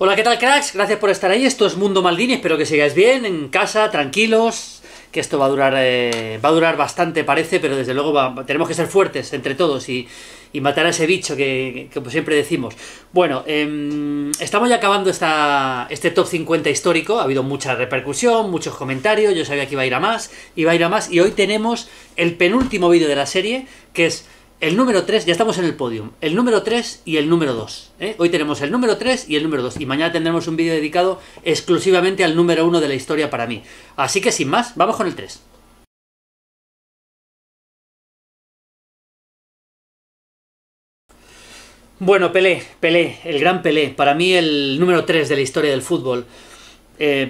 Hola, ¿qué tal, cracks? Gracias por estar ahí. Esto es Mundo Maldini. Espero que sigáis bien, en casa, tranquilos. Que esto va a durar bastante, parece, pero desde luego tenemos que ser fuertes entre todos y matar a ese bicho que pues siempre decimos. Bueno, estamos ya acabando este top 50 histórico. Ha habido mucha repercusión, muchos comentarios. Yo sabía que iba a ir a más, y hoy tenemos el penúltimo vídeo de la serie, que es el número 3, ya estamos en el podium, el número 3 y el número 2, ¿eh? Hoy tenemos el número 3 y el número 2, y mañana tendremos un vídeo dedicado exclusivamente al número 1 de la historia para mí. Así que sin más, vamos con el 3. Bueno, Pelé, el gran Pelé, para mí el número 3 de la historia del fútbol.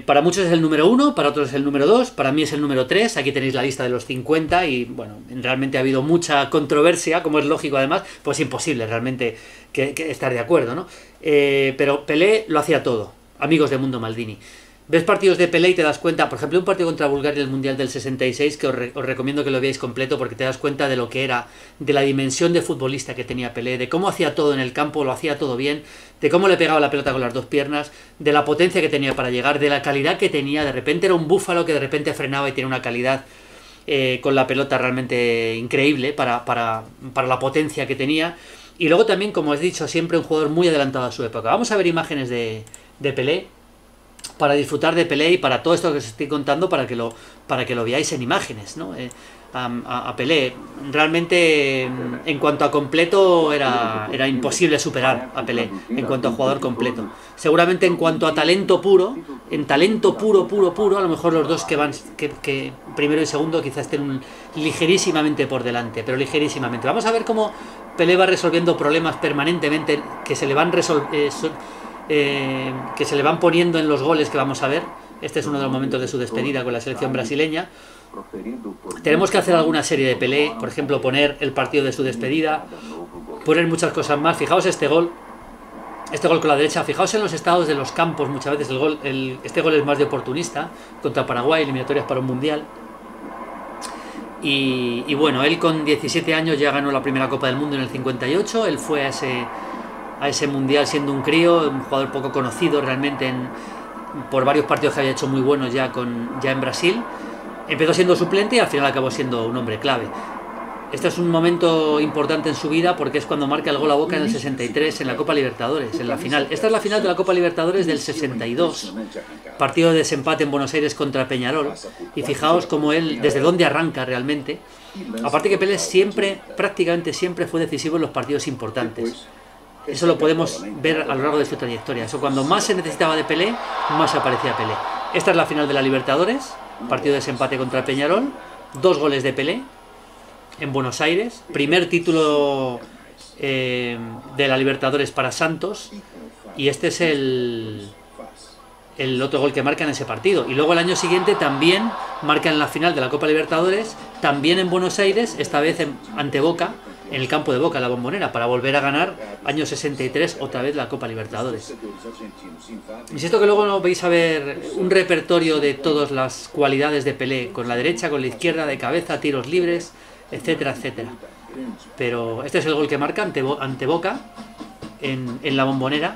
Para muchos es el número 1, para otros es el número 2, para mí es el número 3, aquí tenéis la lista de los 50 y bueno, realmente ha habido mucha controversia, como es lógico además, pues imposible realmente que estar de acuerdo, ¿no? Pero Pelé lo hacía todo, amigos de Mundo Maldini. Ves partidos de Pelé y te das cuenta, por ejemplo, un partido contra Bulgaria en el Mundial del 66, que os recomiendo que lo veáis completo porque te das cuenta de lo que era, de la dimensión de futbolista que tenía Pelé, de cómo hacía todo en el campo, lo hacía todo bien, de cómo le pegaba la pelota con las dos piernas, de la potencia que tenía para llegar, de la calidad que tenía. De repente era un búfalo que de repente frenaba y tenía una calidad con la pelota realmente increíble para la potencia que tenía. Y luego también, como he dicho, siempre un jugador muy adelantado a su época. Vamos a ver imágenes de Pelé, para disfrutar de Pelé y para todo esto que os estoy contando, para que lo veáis en imágenes, ¿no? A Pelé. Realmente, en cuanto a completo, era imposible superar a Pelé, en cuanto a jugador completo. Seguramente en cuanto a talento puro, a lo mejor los dos que van, que primero y segundo quizás estén ligerísimamente por delante, pero ligerísimamente. Vamos a ver cómo Pelé va resolviendo problemas permanentemente que se le van poniendo en los goles que vamos a ver. Este es uno de los momentos de su despedida con la selección brasileña. Tenemos que hacer alguna serie de Pelé, por ejemplo, poner el partido de su despedida, poner muchas cosas más. Fijaos este gol con la derecha. Fijaos en los estados de los campos muchas veces. Este gol es más de oportunista, contra Paraguay, eliminatorias para un mundial. Y bueno, él con 17 años ya ganó la primera Copa del Mundo en el 58, él fue a ese mundial siendo un crío, un jugador poco conocido realmente por varios partidos que había hecho muy buenos ya en Brasil. Empezó siendo suplente y al final acabó siendo un hombre clave. Este es un momento importante en su vida porque es cuando marca el gol a Boca en el 63 en la Copa Libertadores, en la final. Esta es la final de la Copa Libertadores del 62, partido de desempate en Buenos Aires contra Peñarol, y fijaos cómo él, desde dónde arranca realmente. Aparte que Pelé siempre, prácticamente siempre fue decisivo en los partidos importantes. Eso lo podemos ver a lo largo de su trayectoria. Eso, cuando más se necesitaba de Pelé, más aparecía Pelé. Esta es la final de la Libertadores, partido de desempate contra Peñarol, 2 goles de Pelé en Buenos Aires, primer título de la Libertadores para Santos, y este es el otro gol que marca en ese partido. Y luego el año siguiente también marca en la final de la Copa Libertadores, también en Buenos Aires, esta vez ante Boca, en el campo de Boca, en la Bombonera, para volver a ganar, año 63, otra vez la Copa Libertadores. Insisto que luego vais a ver un repertorio de todas las cualidades de Pelé, con la derecha, con la izquierda, de cabeza, tiros libres, etcétera, etcétera. Pero este es el gol que marca ante Boca, en la Bombonera,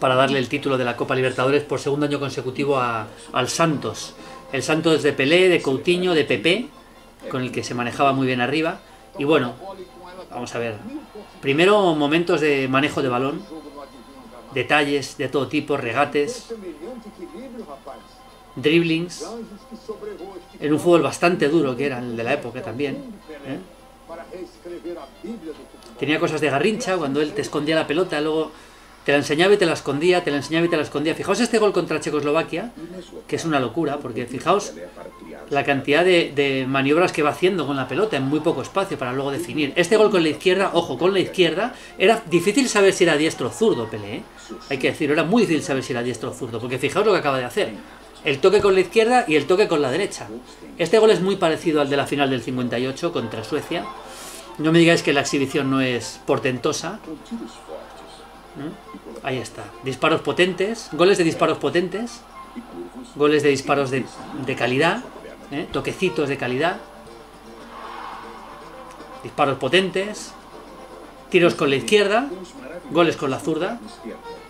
para darle el título de la Copa Libertadores por segundo año consecutivo al Santos. El Santos de Pelé, de Coutinho, de Pepe, con el que se manejaba muy bien arriba. Y bueno, vamos a ver, primero momentos de manejo de balón, detalles de todo tipo, regates, driblings, en un fútbol bastante duro que era el de la época también, ¿eh? Tenía cosas de Garrincha, cuando él te escondía la pelota, luego te la enseñaba y te la escondía, te la enseñaba y te la escondía. Fijaos este gol contra Checoslovaquia, que es una locura, porque fijaos la cantidad de maniobras que va haciendo con la pelota en muy poco espacio para luego definir. Este gol con la izquierda, ojo, con la izquierda, era difícil saber si era diestro o zurdo Pelé, ¿eh? Hay que decirlo, era muy difícil saber si era diestro o zurdo, porque fijaos lo que acaba de hacer. El toque con la izquierda y el toque con la derecha. Este gol es muy parecido al de la final del 58 contra Suecia. No me digáis que la exhibición no es portentosa. ¿Mm? Ahí está, disparos potentes, goles de disparos potentes, goles de disparos de calidad, ¿eh? Toquecitos de calidad, disparos potentes, tiros con la izquierda, goles con la zurda.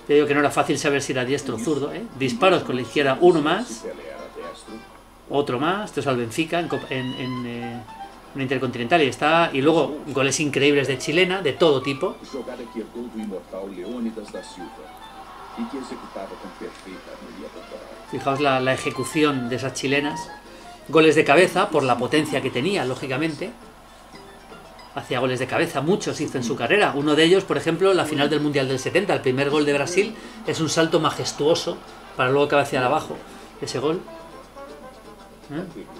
Te digo que no era fácil saber si era diestro o zurdo, ¿eh? Disparos con la izquierda, uno más. Otro más. Esto es al Benfica en una intercontinental y está. Y luego goles increíbles de chilena, de todo tipo. Fijaos la ejecución de esas chilenas. Goles de cabeza, por la potencia que tenía, lógicamente. Hacía goles de cabeza, muchos hizo en su carrera. Uno de ellos, por ejemplo, la final del Mundial del 70. El primer gol de Brasil es un salto majestuoso para luego cabecear abajo. Ese gol.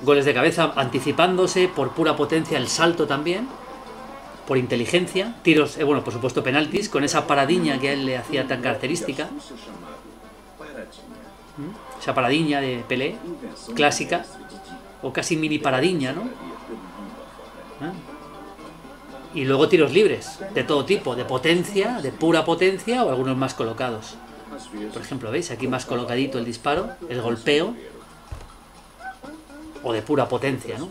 Goles de cabeza anticipándose, por pura potencia, el salto también. Por inteligencia, tiros, bueno, por supuesto penaltis, con esa paradiña que a él le hacía tan característica. Esa paradiña de Pelé, clásica, o casi mini paradiña, ¿no? Y luego tiros libres, de todo tipo, de potencia, de pura potencia, o algunos más colocados. Por ejemplo, ¿veis? Aquí más colocadito el disparo, el golpeo, o de pura potencia, ¿no?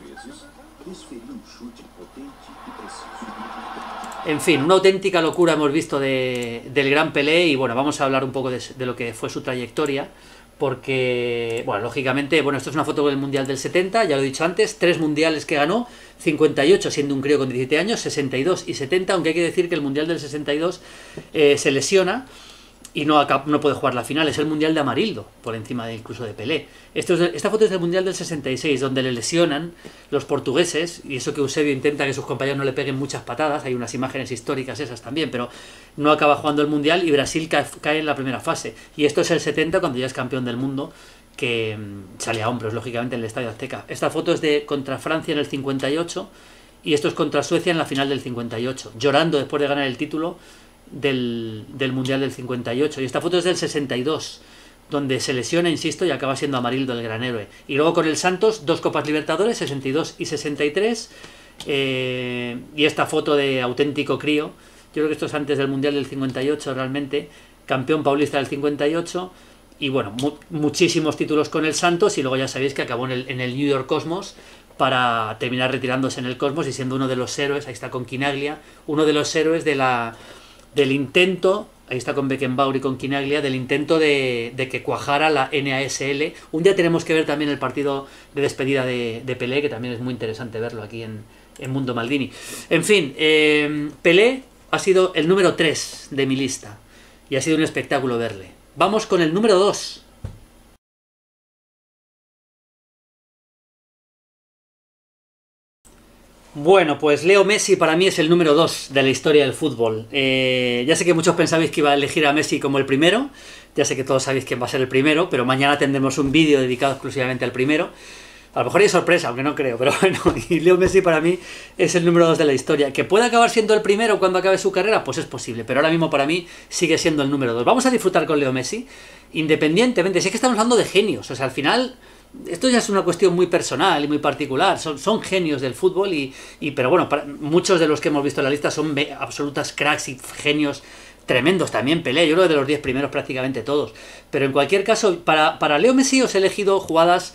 En fin, una auténtica locura hemos visto del gran Pelé, y bueno, vamos a hablar un poco de lo que fue su trayectoria, porque, bueno, lógicamente, bueno, esto es una foto del Mundial del 70, ya lo he dicho antes, 3 mundiales que ganó, 58 siendo un crío con 17 años, 62 y 70, aunque hay que decir que el Mundial del 62 se lesiona y no puede jugar la final, es el Mundial de Amarildo, por encima de, incluso de Pelé. Esta foto es del Mundial del 66, donde le lesionan los portugueses, y eso que Eusebio intenta que sus compañeros no le peguen muchas patadas, hay unas imágenes históricas esas también, pero no acaba jugando el Mundial y Brasil cae en la primera fase. Y esto es el 70, cuando ya es campeón del mundo, que sale a hombros, lógicamente, en el Estadio Azteca. Esta foto es de contra Francia en el 58, y esto es contra Suecia en la final del 58, llorando después de ganar el título del Mundial del 58. Y esta foto es del 62, donde se lesiona, insisto, y acaba siendo Amarildo el gran héroe. Y luego con el Santos, 2 Copas Libertadores, 62 y 63. Y esta foto de auténtico crío, yo creo que esto es antes del Mundial del 58 realmente, campeón paulista del 58. Y bueno, muchísimos títulos con el Santos, y luego ya sabéis que acabó en el New York Cosmos, para terminar retirándose en el Cosmos y siendo uno de los héroes, ahí está con Quinaglia, uno de los héroes del intento, ahí está con Beckenbauer y con Quinaglia, del intento de que cuajara la NASL. Un día tenemos que ver también el partido de despedida de Pelé, que también es muy interesante verlo aquí en Mundo Maldini. En fin, Pelé ha sido el número 3 de mi lista y ha sido un espectáculo verle. Vamos con el número 2. Bueno, pues Leo Messi para mí es el número 2 de la historia del fútbol. Ya sé que muchos pensabais que iba a elegir a Messi como el primero, ya sé que todos sabéis quién va a ser el primero, pero mañana tendremos un vídeo dedicado exclusivamente al primero. A lo mejor hay sorpresa, aunque no creo, pero bueno, y Leo Messi para mí es el número 2 de la historia. ¿Que pueda acabar siendo el primero cuando acabe su carrera? Pues es posible, pero ahora mismo para mí sigue siendo el número 2. Vamos a disfrutar con Leo Messi, independientemente, si es que estamos hablando de genios, o sea, al final... Esto ya es una cuestión muy personal y muy particular, son genios del fútbol, pero bueno, muchos de los que hemos visto en la lista son absolutas cracks y genios tremendos, también Pelé, yo creo que de los 10 primeros prácticamente todos, pero en cualquier caso, para Leo Messi os he elegido jugadas,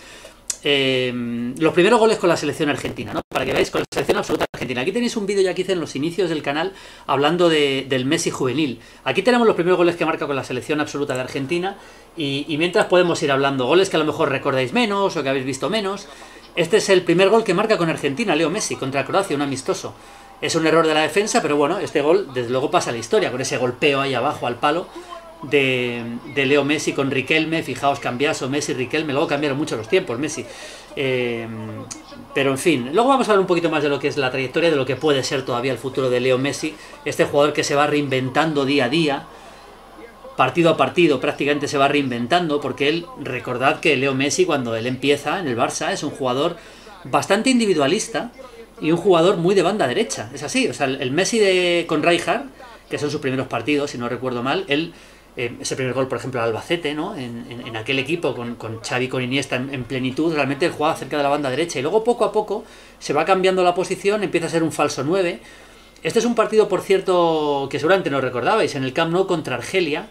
los primeros goles con la selección argentina, ¿no? Para que veáis, con la selección absoluta argentina. Aquí tenéis un vídeo ya que hice en los inicios del canal hablando del Messi juvenil. Aquí tenemos los primeros goles que marca con la selección absoluta de Argentina, y mientras podemos ir hablando goles que a lo mejor recordáis menos o que habéis visto menos. Este es el primer gol que marca con Argentina, Leo Messi, contra Croacia, un amistoso. Es un error de la defensa, pero bueno, este gol desde luego pasa a la historia, con ese golpeo ahí abajo al palo de Leo Messi con Riquelme. Fijaos, cambiazo, Messi, Riquelme, luego cambiaron mucho los tiempos, Messi, pero en fin, luego vamos a hablar un poquito más de lo que es la trayectoria, de lo que puede ser todavía el futuro de Leo Messi, este jugador que se va reinventando día a día, partido a partido, prácticamente se va reinventando, porque él, recordad que Leo Messi, cuando él empieza en el Barça, es un jugador bastante individualista y un jugador muy de banda derecha, es así, o sea, el Messi con Rijkaard, que son sus primeros partidos, si no recuerdo mal, él... Ese primer gol, por ejemplo, al Albacete, ¿no? en aquel equipo con Xavi, con Iniesta en plenitud, realmente él jugaba cerca de la banda derecha, y luego poco a poco se va cambiando la posición, empieza a ser un falso 9. Este es un partido, por cierto, que seguramente no recordabais, en el Camp Nou contra Argelia,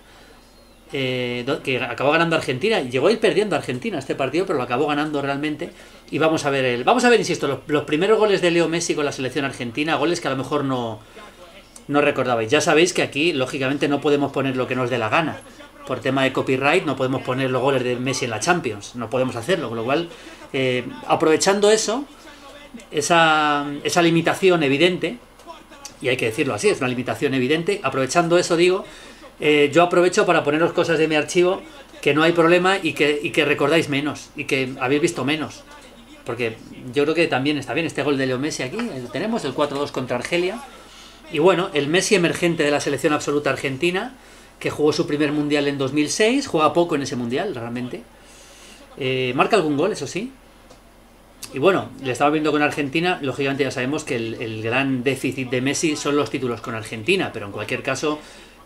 que acabó ganando Argentina, y llegó a ir perdiendo Argentina este partido, pero lo acabó ganando realmente. Y vamos a ver, insisto, los primeros goles de Leo Messi con la selección argentina, goles que a lo mejor no... no recordabais. Ya sabéis que aquí, lógicamente, no podemos poner lo que nos dé la gana. Por tema de copyright, no podemos poner los goles de Messi en la Champions. No podemos hacerlo, con lo cual, aprovechando eso, esa limitación evidente, y hay que decirlo así, es una limitación evidente, aprovechando eso, digo, yo aprovecho para poneros cosas de mi archivo que no hay problema y que recordáis menos, y que habéis visto menos. Porque yo creo que también está bien este gol de Leo Messi aquí, lo tenemos, el 4-2 contra Argelia. Y bueno, el Messi emergente de la selección absoluta argentina, que jugó su primer Mundial en 2006, juega poco en ese Mundial, realmente. Marca algún gol, eso sí. Y bueno, le estaba viendo con Argentina, lógicamente ya sabemos que el gran déficit de Messi son los títulos con Argentina, pero en cualquier caso,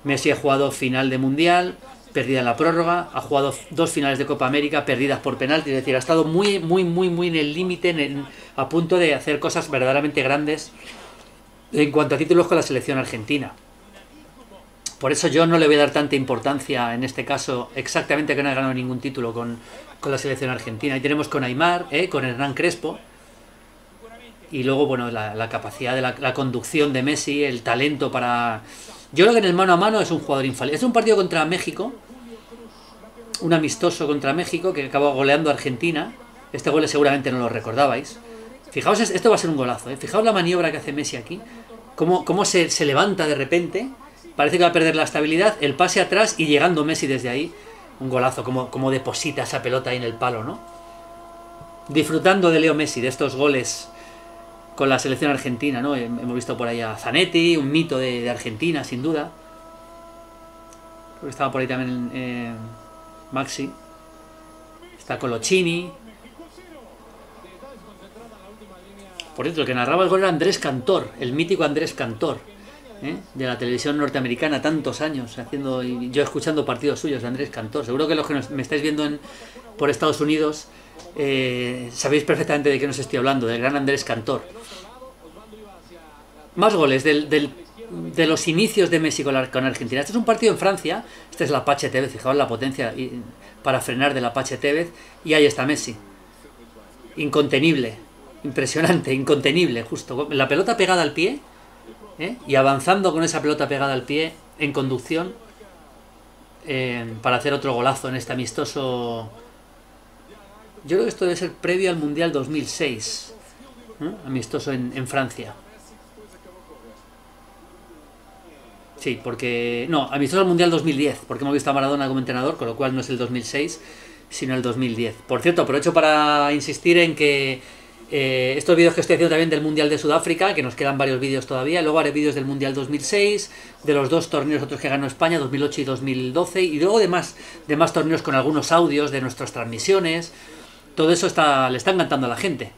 Messi ha jugado final de Mundial, perdida en la prórroga, ha jugado dos finales de Copa América perdidas por penalti, es decir, ha estado muy en el límite, a punto de hacer cosas verdaderamente grandes en cuanto a títulos con la selección argentina. Por eso yo no le voy a dar tanta importancia en este caso, exactamente que no ha ganado ningún título con la selección argentina. Ahí tenemos con Aimar, con Hernán Crespo, y luego bueno, la capacidad de la conducción de Messi, el talento para... Yo creo que en el mano a mano es un jugador infalible. Es un partido contra México, un amistoso contra México, que acabó goleando a Argentina. Este gol seguramente no lo recordabais. Fijaos, esto va a ser un golazo, ¿eh? Fijaos la maniobra que hace Messi aquí, cómo se levanta de repente, parece que va a perder la estabilidad, el pase atrás y llegando Messi desde ahí. Un golazo, como deposita esa pelota ahí en el palo, ¿no? Disfrutando de Leo Messi, de estos goles con la selección argentina, ¿no? Hemos visto por ahí a Zanetti, un mito de Argentina, sin duda. Creo que estaba por ahí también Maxi. Está Colochini. Por cierto, el que narraba el gol era Andrés Cantor, el mítico Andrés Cantor, de la televisión norteamericana, tantos años haciendo, y yo escuchando partidos suyos de Andrés Cantor. Seguro que los que me estáis viendo por Estados Unidos sabéis perfectamente de qué nos estoy hablando, del gran Andrés Cantor. Más goles de los inicios de México con Argentina. Este es un partido en Francia. Esta es la Pache-Tévez, fijaos la potencia para frenar de la Pache-Tévez. Y ahí está Messi, incontenible, impresionante, incontenible, justo, la pelota pegada al pie, y avanzando con esa pelota pegada al pie en conducción, para hacer otro golazo en este amistoso. Yo creo que esto debe ser previo al Mundial 2006, amistoso en Francia. Sí, porque... No, amistoso al Mundial 2010, porque hemos visto a Maradona como entrenador, con lo cual no es el 2006, sino el 2010. Por cierto, aprovecho para insistir en que estos vídeos que estoy haciendo también del Mundial de Sudáfrica, que nos quedan varios vídeos todavía, luego haré vídeos del Mundial 2006, de los dos torneos otros que ganó España, 2008 y 2012, y luego de más torneos con algunos audios de nuestras transmisiones. Todo eso le está encantando a la gente.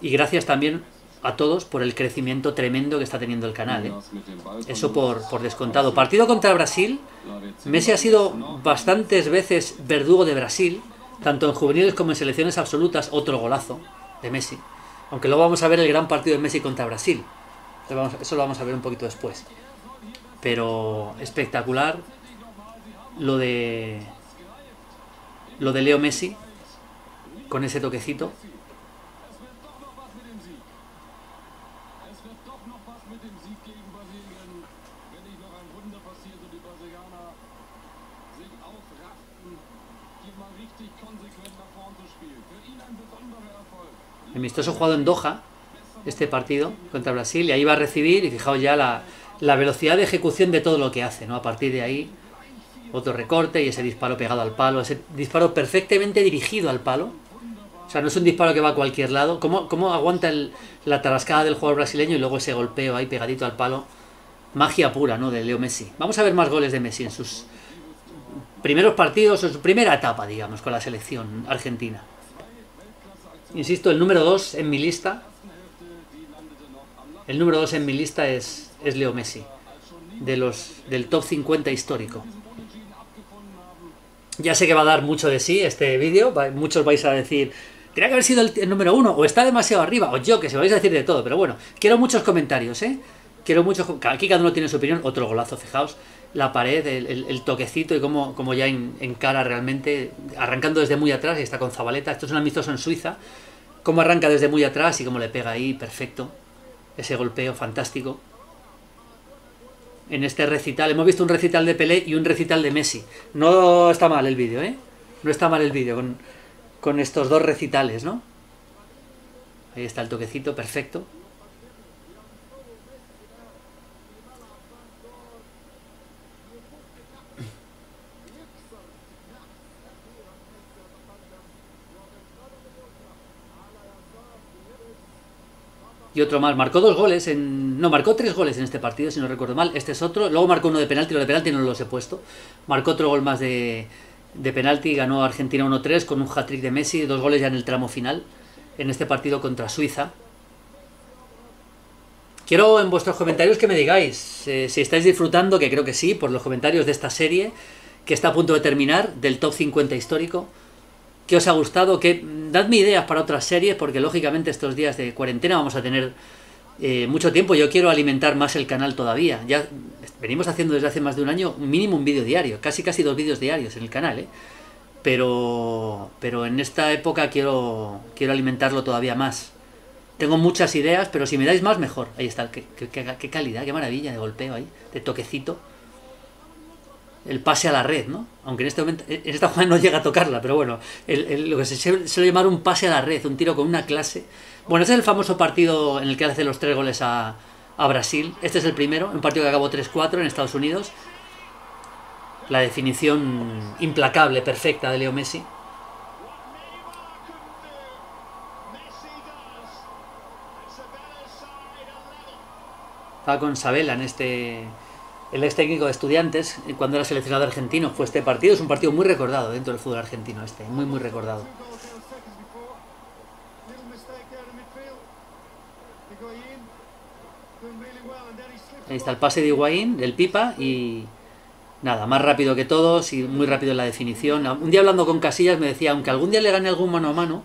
Y gracias también a todos por el crecimiento tremendo que está teniendo el canal, ¿eh? Eso por descontado. Partido contra Brasil. Messi ha sido bastantes veces verdugo de Brasil, tanto en juveniles como en selecciones absolutas. Otro golazo de Messi. Aunque luego vamos a ver el gran partido de Messi contra Brasil. Eso lo vamos a ver un poquito después. Pero espectacular lo de Leo Messi, con ese toquecito. El amistoso jugado en Doha, este partido contra Brasil, y ahí va a recibir, y fijaos ya la velocidad de ejecución de todo lo que hace, ¿no? A partir de ahí, otro recorte y ese disparo pegado al palo, ese disparo perfectamente dirigido al palo. O sea, no es un disparo que va a cualquier lado. ¿Cómo aguanta la tarascada del jugador brasileño y luego ese golpeo ahí pegadito al palo? Magia pura, ¿no? De Leo Messi. Vamos a ver más goles de Messi en sus primeros partidos, en su primera etapa, digamos, con la selección argentina. Insisto, el número 2 en mi lista. El número 2 en mi lista es Leo Messi, del top 50 histórico. Ya sé que va a dar mucho de sí este vídeo. Muchos vais a decir, tenía que haber sido el número 1, o está demasiado arriba, o yo, que se vais a decir de todo, pero bueno, quiero muchos comentarios, ¿eh? Quiero muchos. Aquí cada uno tiene su opinión. Otro golazo, fijaos, la pared, el toquecito y cómo ya encara realmente, arrancando desde muy atrás, y está con Zabaleta. Esto es un amistoso en Suiza, cómo arranca desde muy atrás y cómo le pega ahí, perfecto, ese golpeo fantástico. en este recital. Hemos visto un recital de Pelé y un recital de Messi. No está mal el vídeo, ¿eh? No está mal el vídeo con estos dos recitales, ¿no? Ahí está el toquecito, perfecto. Y otro más, marcó dos goles, no, marcó tres goles en este partido, si no recuerdo mal. Este es otro, luego marcó uno de penalti, lo de penalti no los he puesto. Marcó otro gol más de penalti, ganó Argentina 1-3 con un hat-trick de Messi, dos goles ya en el tramo final, en este partido contra Suiza. Quiero en vuestros comentarios que me digáis si estáis disfrutando, que creo que sí, por los comentarios de esta serie, que está a punto de terminar, del top 50 histórico. ¿Qué os ha gustado? Dadme ideas para otras series, porque lógicamente estos días de cuarentena vamos a tener mucho tiempo. Yo quiero alimentar más el canal todavía. Ya venimos haciendo desde hace más de un año mínimo un vídeo diario, casi dos vídeos diarios en el canal, ¿eh? Pero en esta época quiero alimentarlo todavía más. Tengo muchas ideas, pero si me dais más, mejor. Ahí está, qué calidad, qué maravilla de golpeo ahí, de toquecito. El pase a la red, ¿no? Aunque en este momento, en esta jugada no llega a tocarla, pero bueno, lo que se suele llamar un pase a la red, un tiro con una clase. Bueno, este es el famoso partido en el que hace los tres goles a Brasil. Este es el primero, un partido que acabó 3-4 en Estados Unidos. La definición implacable, perfecta de Leo Messi. Estaba con Sabela en este... El ex técnico de Estudiantes, cuando era seleccionado argentino, fue este partido. Es un partido muy recordado dentro del fútbol argentino este, muy recordado. Ahí está el pase de Higuaín, del Pipa, y nada, más rápido que todos y muy rápido en la definición. Un día hablando con Casillas me decía, aunque algún día le gane algún mano a mano,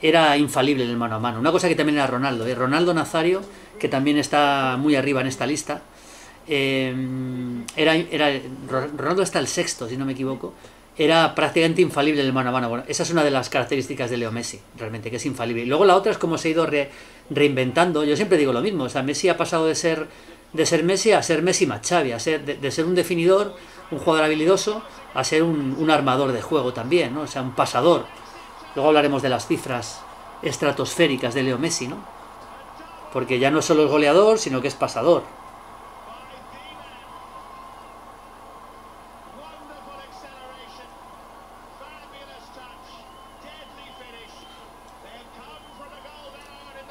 era infalible en el mano a mano. Una cosa que también era Ronaldo, ¿eh? Ronaldo Nazario, que también está muy arriba en esta lista. Ronaldo está el sexto, si no me equivoco. Era prácticamente infalible en el mano a mano. Bueno, esa es una de las características de Leo Messi, realmente, que es infalible. Y luego la otra es cómo se ha ido reinventando. Yo siempre digo lo mismo, o sea, Messi ha pasado de ser Messi a ser Messi más Xavi, a ser, de ser un definidor, un jugador habilidoso, a ser un armador de juego también, ¿no? O sea, un pasador. Luego hablaremos de las cifras estratosféricas de Leo Messi, ¿no? Porque ya no solo es goleador, sino que es pasador.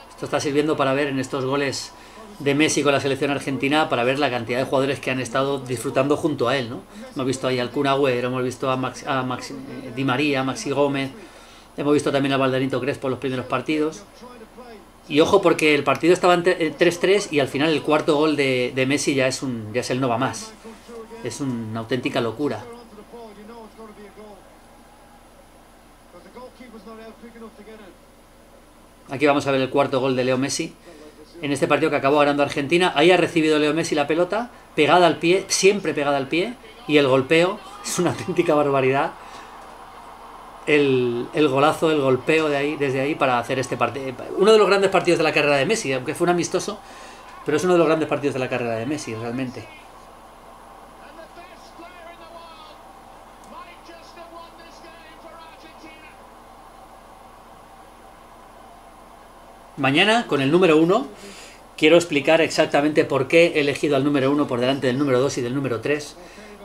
Esto está sirviendo para ver en estos goles de Messi con la selección argentina, para ver la cantidad de jugadores que han estado disfrutando junto a él, ¿no? Hemos visto ahí al Kun Agüero, hemos visto a Di María, a Maxi Gómez, hemos visto también a Valderito Crespo en los primeros partidos. Y ojo, porque el partido estaba en 3-3 y al final el cuarto gol de Messi ya es el no va más. Es una auténtica locura. Aquí vamos a ver el cuarto gol de Leo Messi, en este partido que acabó ganando Argentina. Ahí ha recibido Leo Messi la pelota, pegada al pie, siempre pegada al pie, y el golpeo es una auténtica barbaridad. El golazo, el golpeo de ahí, desde ahí, para hacer este partido. Uno de los grandes partidos de la carrera de Messi, aunque fue un amistoso, pero es uno de los grandes partidos de la carrera de Messi, realmente. Mañana, con el número 1, quiero explicar exactamente por qué he elegido al número 1 por delante del número 2 y del número 3,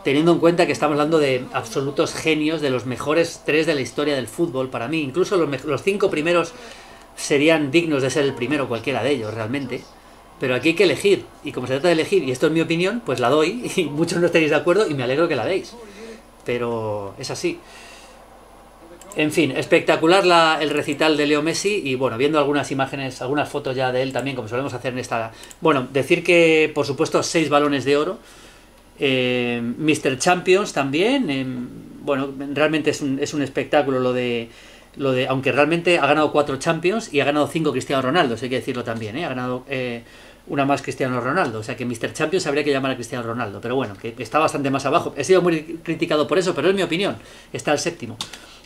teniendo en cuenta que estamos hablando de absolutos genios, de los mejores 3 de la historia del fútbol para mí. Incluso los 5 primeros serían dignos de ser el primero, cualquiera de ellos realmente. Pero aquí hay que elegir, y como se trata de elegir, y esto es mi opinión, pues la doy, y muchos no estaréis de acuerdo, y me alegro que la deis. Pero es así. En fin, espectacular el recital de Leo Messi y, bueno, viendo algunas imágenes, algunas fotos ya de él también, como solemos hacer en esta... Bueno, decir que, por supuesto, 6 balones de oro. Mr. Champions también. Bueno, realmente es un espectáculo lo de... Aunque realmente ha ganado 4 Champions y ha ganado 5 Cristiano Ronaldo, hay que decirlo también, ¿eh? Ha ganado una más Cristiano Ronaldo. O sea que Mr. Champions habría que llamar a Cristiano Ronaldo. Pero bueno, que está bastante más abajo. He sido muy criticado por eso, pero es mi opinión. Está el séptimo.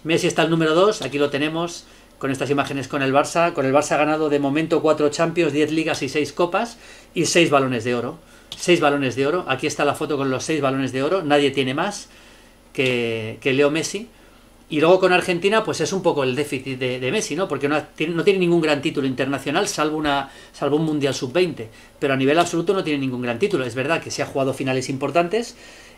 Messi está el número 2, aquí lo tenemos con estas imágenes con el Barça. Con el Barça ha ganado de momento 4 Champions, 10 Ligas y 6 Copas y 6 Balones de Oro. 6 balones de oro. Aquí está la foto con los 6 balones de oro. Nadie tiene más que Leo Messi. Y luego con Argentina, pues es un poco el déficit de Messi, ¿no? Porque no tiene ningún gran título internacional, salvo un Mundial Sub-20. Pero a nivel absoluto no tiene ningún gran título. Es verdad que se ha jugado finales importantes.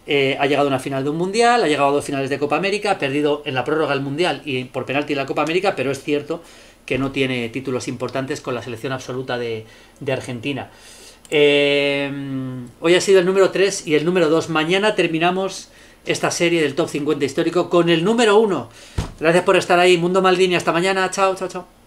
Ha llegado a una final de un Mundial, ha llegado a 2 finales de Copa América, ha perdido en la prórroga el Mundial y por penalti la Copa América, pero es cierto que no tiene títulos importantes con la selección absoluta de Argentina. Hoy ha sido el número 3 y el número 2. Mañana terminamos esta serie del Top 50 histórico con el número 1. Gracias por estar ahí, Mundo Maldini. Hasta mañana. Chao, chao, chao.